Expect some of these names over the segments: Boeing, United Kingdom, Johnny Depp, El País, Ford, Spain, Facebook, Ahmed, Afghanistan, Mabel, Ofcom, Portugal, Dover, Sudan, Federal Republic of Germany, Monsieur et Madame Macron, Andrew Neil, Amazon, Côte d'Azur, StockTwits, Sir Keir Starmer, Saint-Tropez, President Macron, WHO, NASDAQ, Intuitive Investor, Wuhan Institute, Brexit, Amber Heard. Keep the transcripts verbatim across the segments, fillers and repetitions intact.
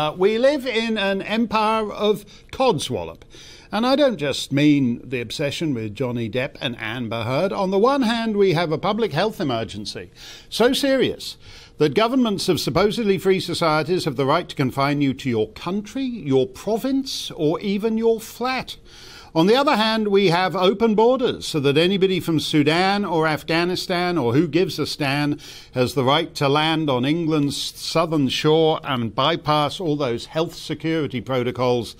Uh, we live in an empire of codswallop. And I don't just mean the obsession with Johnny Depp and Amber Heard. On the one hand, we have a public health emergency so serious that governments of supposedly free societies have the right to confine you to your country, your province, or even your flat. On the other hand, we have open borders so that anybody from Sudan or Afghanistan or who gives a stan has the right to land on England's southern shore and bypass all those health security protocols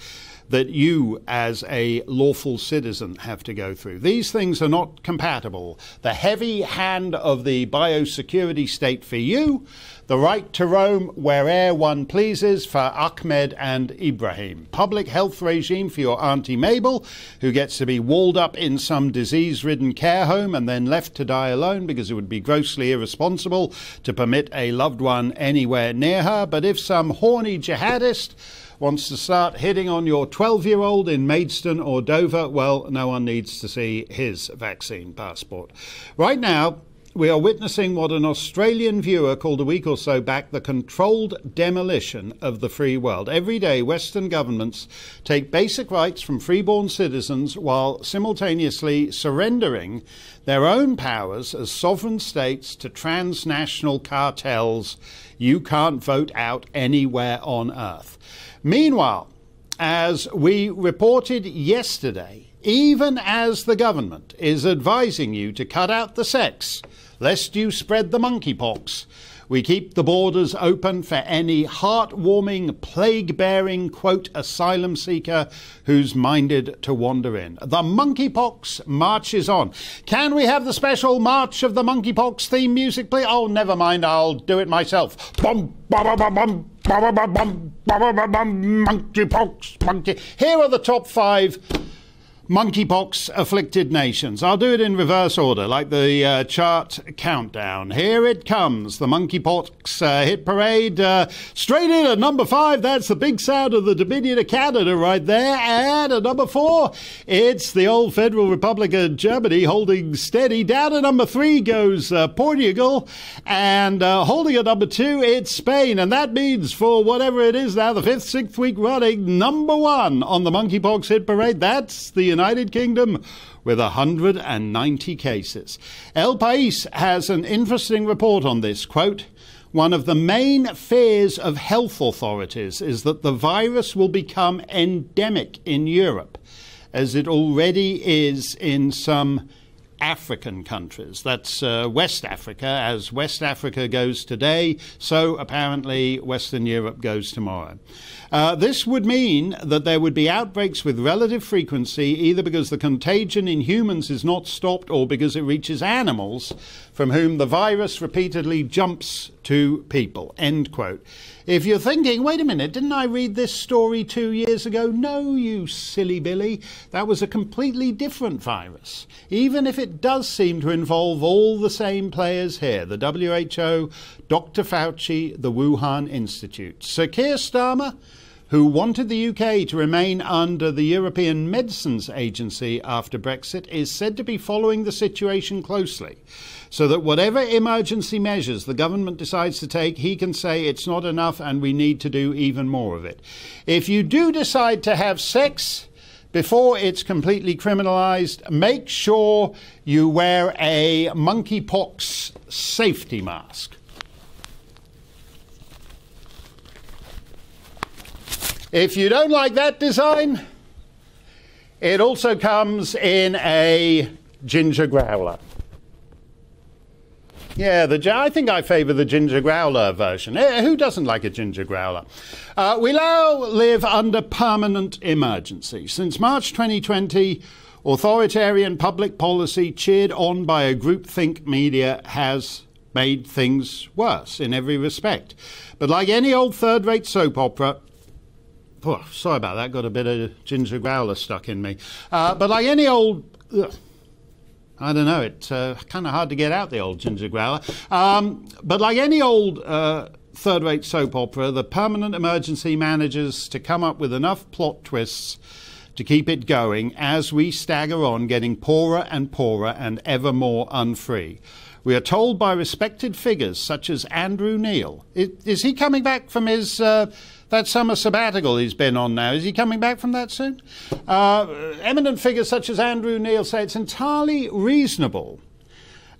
that you as a lawful citizen have to go through. These things are not compatible. The heavy hand of the biosecurity state for you, the right to roam wherever one pleases for Ahmed and Ibrahim, public health regime for your auntie Mabel, who gets to be walled up in some disease-ridden care home and then left to die alone because it would be grossly irresponsible to permit a loved one anywhere near her. But if some horny jihadist wants to start hitting on your twelve-year-old in Maidstone or Dover, well, no one needs to see his vaccine passport. Right now, we are witnessing what an Australian viewer called a week or so back the controlled demolition of the free world. Every day, Western governments take basic rights from freeborn citizens while simultaneously surrendering their own powers as sovereign states to transnational cartels you can't vote out anywhere on earth. Meanwhile, as we reported yesterday, even as the government is advising you to cut out the sex, lest you spread the monkeypox, we keep the borders open for any heartwarming, plague-bearing, quote, asylum seeker who's minded to wander in. The monkeypox marches on. Can we have the special March of the Monkeypox theme music, please? Oh, never mind, I'll do it myself. Bum, ba, ba, bum. Monkeypox, monkey. Here are the top five monkeypox afflicted nations. I'll do it in reverse order, like the uh, chart countdown. Here it comes, the monkeypox uh, hit parade. Uh, straight in at number five, that's the big sound of the Dominion of Canada right there. And at number four, it's the old Federal Republic of Germany holding steady. Down at number three goes uh, Portugal. And uh, holding at number two, it's Spain. And that means for whatever it is now, the fifth, sixth week running, number one on the monkeypox hit parade, that's the United Kingdom with one hundred ninety cases. El País has an interesting report on this, quote, "One of the main fears of health authorities is that the virus will become endemic in Europe, as it already is in some African countries." That's uh, West Africa. As West Africa goes today, so apparently Western Europe goes tomorrow. Uh, this would mean that there would be outbreaks with relative frequency, either because the contagion in humans is not stopped or because it reaches animals from whom the virus repeatedly jumps to people, end quote. If you're thinking, wait a minute, didn't I read this story two years ago? No, you silly Billy. That was a completely different virus, even if it does seem to involve all the same players here. The W H O, Doctor Fauci, the Wuhan Institute. Sir Keir Starmer, who wanted the U K to remain under the European Medicines Agency after Brexit, is said to be following the situation closely, so that whatever emergency measures the government decides to take, he can say it's not enough and we need to do even more of it. If you do decide to have sex before it's completely criminalised, make sure you wear a monkeypox safety mask. If you don't like that design, it also comes in a ginger growler. Yeah, the, I think I favour the ginger growler version. Who doesn't like a ginger growler? Uh, we now live under permanent emergency. Since March twenty twenty, authoritarian public policy cheered on by a groupthink media has made things worse in every respect. But like any old third-rate soap opera, oh, sorry about that, got a bit of ginger growler stuck in me. Uh, but like any old, ugh, I don't know, it's uh, kind of hard to get out the old ginger growler. Um, but like any old uh, third-rate soap opera, the permanent emergency manages to come up with enough plot twists to keep it going as we stagger on, getting poorer and poorer and ever more unfree. We are told by respected figures such as Andrew Neil. Is, is he coming back from his Uh, that summer sabbatical he's been on now. Is he coming back from that soon? Uh, eminent figures such as Andrew Neil say it's entirely reasonable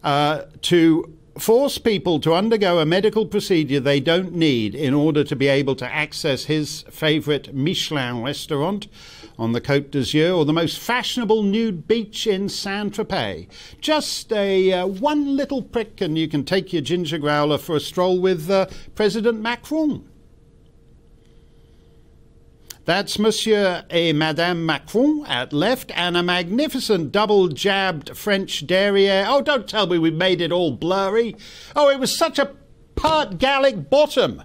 uh, to force people to undergo a medical procedure they don't need in order to be able to access his favourite Michelin restaurant on the Côte d'Azur or the most fashionable nude beach in Saint-Tropez. Just a uh, one little prick and you can take your ginger growler for a stroll with uh, President Macron. That's Monsieur et Madame Macron at left, and a magnificent double-jabbed French derriere. Oh, don't tell me we made it all blurry. Oh, it was such a part Gallic bottom.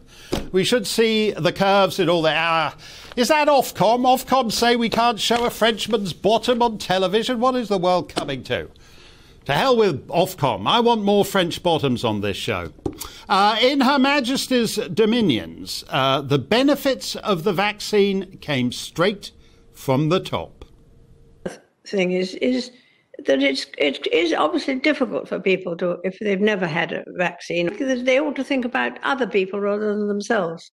We should see the curves in all the... Ah, is that Ofcom? Ofcom say we can't show a Frenchman's bottom on television? What is the world coming to? To hell with Ofcom. I want more French bottoms on this show. Uh, in Her Majesty's dominions, uh, the benefits of the vaccine came straight from the top. The thing is, is that it's, it is obviously difficult for people to, if they've never had a vaccine, because they ought to think about other people rather than themselves.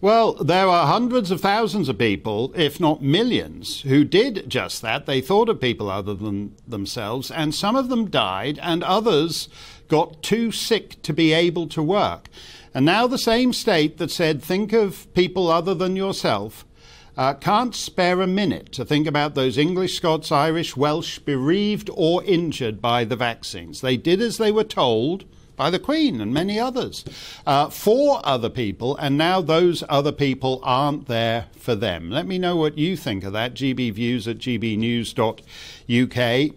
Well, there are hundreds of thousands of people, if not millions, who did just that. They thought of people other than themselves, and some of them died, and others got too sick to be able to work. And now the same state that said, think of people other than yourself, uh, can't spare a minute to think about those English, Scots, Irish, Welsh bereaved or injured by the vaccines. They did as they were told by the Queen and many others, uh, for other people, and now those other people aren't there for them. Let me know what you think of that. G B views at g b news dot u k.